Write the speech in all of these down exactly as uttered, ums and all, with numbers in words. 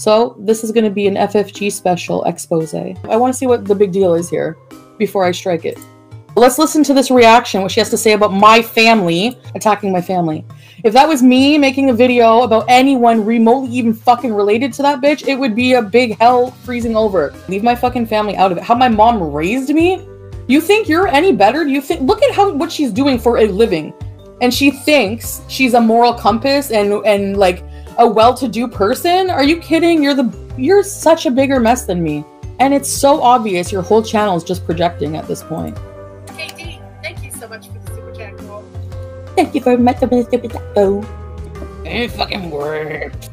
So this is going to be an F F G special expose. I want to see what the big deal is here before I strike it. Let's listen to this reaction, what she has to say about my family attacking my family. If that was me making a video about anyone remotely even fucking related to that bitch, it would be a big hell freezing over. Leave my fucking family out of it. How my mom raised me? You think you're any better? Do you think? Look at how what she's doing for a living. And she thinks she's a moral compass and and like a well-to-do person? Are you kidding? You're the you're such a bigger mess than me. And it's so obvious your whole channel is just projecting at this point. K D, thank you so much for the super chat. Thank you for much for the super chat. It fucking worked.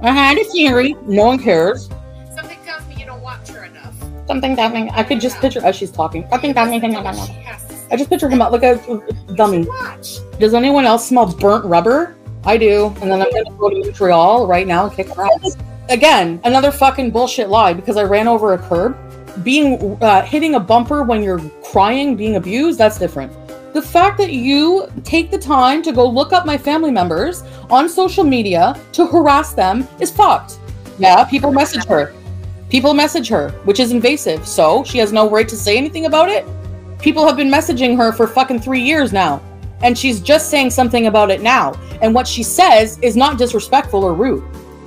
I had a theory. No one cares. Something tells me you don't watch her enough. Something tells me I could just picture as she's talking. Something tells me I just picture him out like a dummy. Does anyone else smell burnt rubber? I do. And then I'm going to go to Montreal right now and kick her ass. Again, another fucking bullshit lie because I ran over a curb. Being, uh, hitting a bumper when you're crying, being abused, that's different. The fact that you take the time to go look up my family members on social media to harass them is fucked. Yeah, people message her. People message her, which is invasive. So she has no right to say anything about it. People have been messaging her for fucking three years now. And she's just saying something about it now. And what she says is not disrespectful or rude.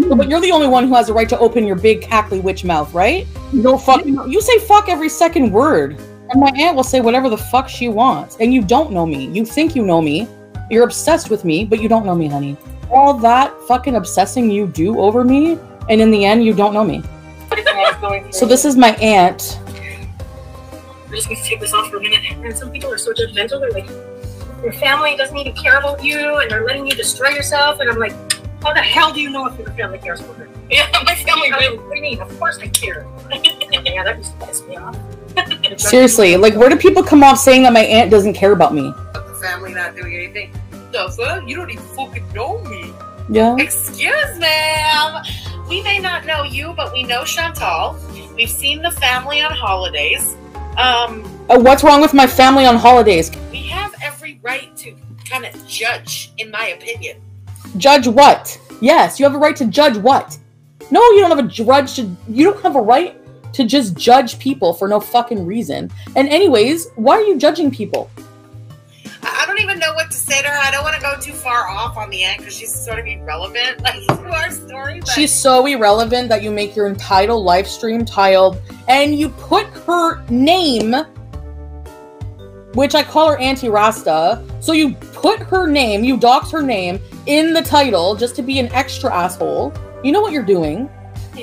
But you're the only one who has the right to open your big cackly witch mouth, right? No fucking. You say fuck every second word. And my aunt will say whatever the fuck she wants. And you don't know me. You think you know me. You're obsessed with me, but you don't know me, honey. All that fucking obsessing you do over me. And in the end, you don't know me. So this is my aunt. I'm just going to take this off for a minute. And some people are so judgmental. They're like, your family doesn't even care about you, and they're letting you destroy yourself. And I'm like, how the hell do you know if your family cares about her? Yeah, my family really. What do you mean? Of course I care. Yeah, that just pissed me off. Seriously, like, where do people come off saying that my aunt doesn't care about me? The family not doing anything. No, sir, you don't even fucking know me. Yeah. Excuse ma'am. We may not know you, but we know Chantal. We've seen the family on holidays. Um, oh, what's wrong with my family on holidays? We have every right to kind of judge, in my opinion. Judge what? Yes, you have a right to judge what? No, you don't have a judge to, you don't have a right to just judge people for no fucking reason. And anyways, why are you judging people? I don't even know what to say to her. I don't want to go too far off on the end because she's sort of irrelevant, like, to our story. But she's so irrelevant that you make your entire live stream titled, and you put her name, which I call her Auntie Rasta. So you put her name, you dox her name in the title just to be an extra asshole. You know what you're doing.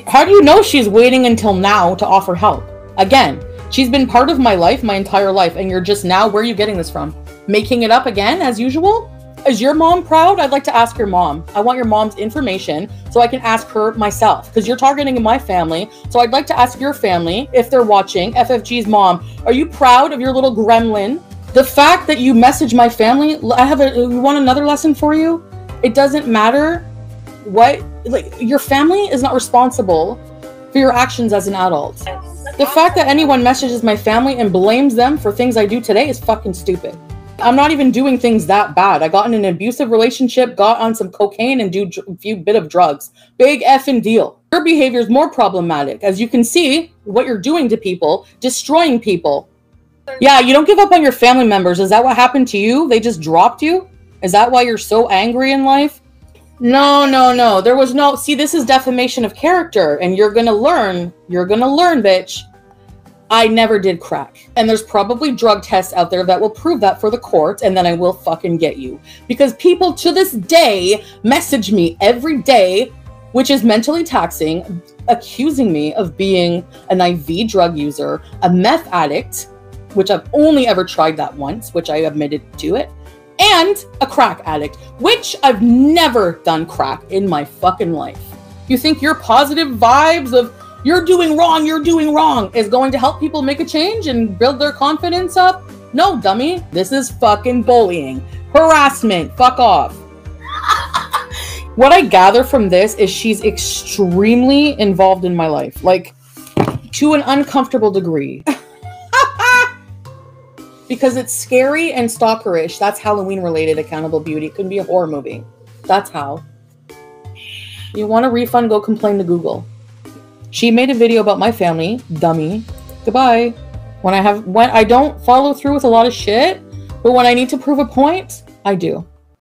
How do you know she's waiting until now to offer help? Again, she's been part of my life, my entire life, and you're just now, where are you getting this from? Making it up again, as usual? Is your mom proud? I'd like to ask your mom. I want your mom's information so I can ask her myself, because you're targeting my family. So I'd like to ask your family, if they're watching, F F G's mom, are you proud of your little gremlin? The fact that you message my family, I have a, you want another lesson for you? It doesn't matter what, like, your family is not responsible for your actions as an adult. The fact that anyone messages my family and blames them for things I do today is fucking stupid. I'm not even doing things that bad. I got in an abusive relationship, got on some cocaine, and do a few bit of drugs. Big effing deal. Your behavior is more problematic. As you can see, what you're doing to people, destroying people. Yeah, you don't give up on your family members. Is that what happened to you? They just dropped you? Is that why you're so angry in life? No, no, no. There was no... See, this is defamation of character, and you're gonna learn. You're gonna learn, bitch. I never did crack. And there's probably drug tests out there that will prove that for the court, and then I will fucking get you. Because people to this day message me every day, which is mentally taxing, accusing me of being an I V drug user, a meth addict, which I've only ever tried that once, which I admitted to it, and a crack addict, which I've never done crack in my fucking life. You think your positive vibes of you're doing wrong, you're doing wrong is going to help people make a change and build their confidence up? No, dummy. This is fucking bullying. Harassment. Fuck off. What I gather from this is she's extremely involved in my life. Like, to an uncomfortable degree. Because it's scary and stalkerish. That's Halloween related, Accountable Beauty. It could be a horror movie. That's how. You want a refund? Go complain to Google. She made a video about my family. Dummy. Goodbye. When I have, when I don't follow through with a lot of shit, but when I need to prove a point, I do.